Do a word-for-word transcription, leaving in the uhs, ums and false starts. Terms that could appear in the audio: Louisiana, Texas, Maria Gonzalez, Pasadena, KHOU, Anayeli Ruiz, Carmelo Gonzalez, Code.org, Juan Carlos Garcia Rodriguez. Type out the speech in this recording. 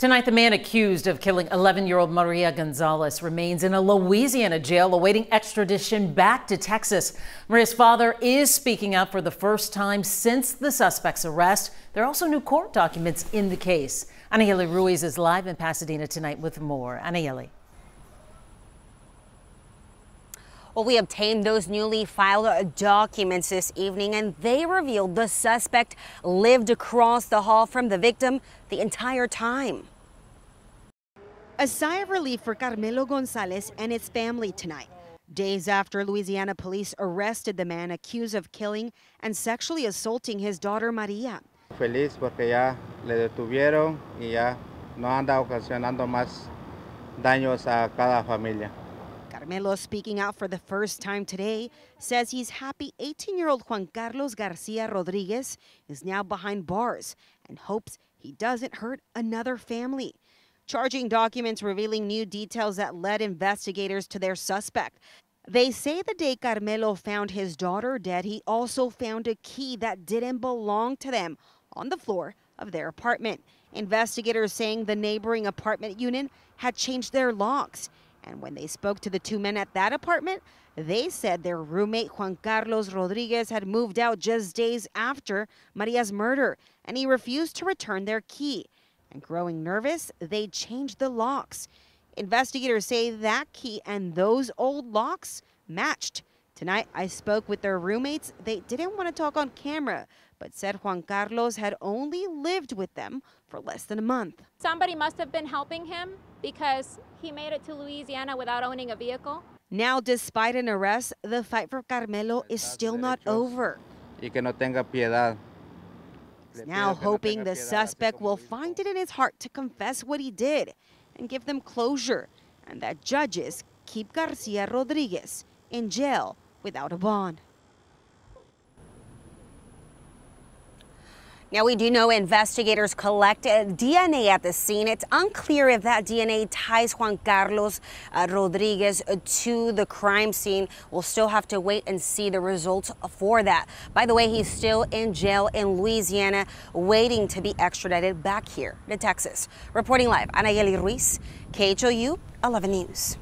Tonight, the man accused of killing eleven-year-old Maria Gonzalez remains in a Louisiana jail awaiting extradition back to Texas. Maria's father is speaking out for the first time since the suspect's arrest. There are also new court documents in the case. Anayeli Ruiz is live in Pasadena tonight with more. Anayeli. Well, we obtained those newly filed documents this evening, and they revealed the suspect lived across the hall from the victim the entire time. A sigh of relief for Carmelo Gonzalez and his family tonight, days after Louisiana police arrested the man accused of killing and sexually assaulting his daughter Maria. Feliz porque ya le detuvieron y ya no anda ocasionando más daños a cada familia. Carmelo, speaking out for the first time today, says he's happy eighteen-year-old Juan Carlos Garcia Rodriguez is now behind bars and hopes he doesn't hurt another family. Charging documents revealing new details that led investigators to their suspect. They say the day Carmelo found his daughter dead, he also found a key that didn't belong to them on the floor of their apartment. Investigators saying the neighboring apartment unit had changed their locks. And when they spoke to the two men at that apartment, they said their roommate Juan Carlos Rodriguez had moved out just days after Maria's murder, and he refused to return their key. And growing nervous, they changed the locks. Investigators say that key and those old locks matched. Tonight, I spoke with their roommates. They didn't want to talk on camera, but said Juan Carlos had only lived with them for less than a month. Somebody must have been helping him, because he made it to Louisiana without owning a vehicle. Now, despite an arrest, the fight for Carmelo is still not over. He's now hoping the suspect will find it in his heart to confess what he did and give them closure, and that judges keep Garcia Rodriguez in jail without a bond. Now, we do know investigators collected D N A at the scene. It's unclear if that D N A ties Juan Carlos uh, Rodriguez to the crime scene. We'll still have to wait and see the results for that. By the way, he's still in jail in Louisiana, waiting to be extradited back here to Texas. Reporting live, Anayeli Ruiz, K H O U eleven News.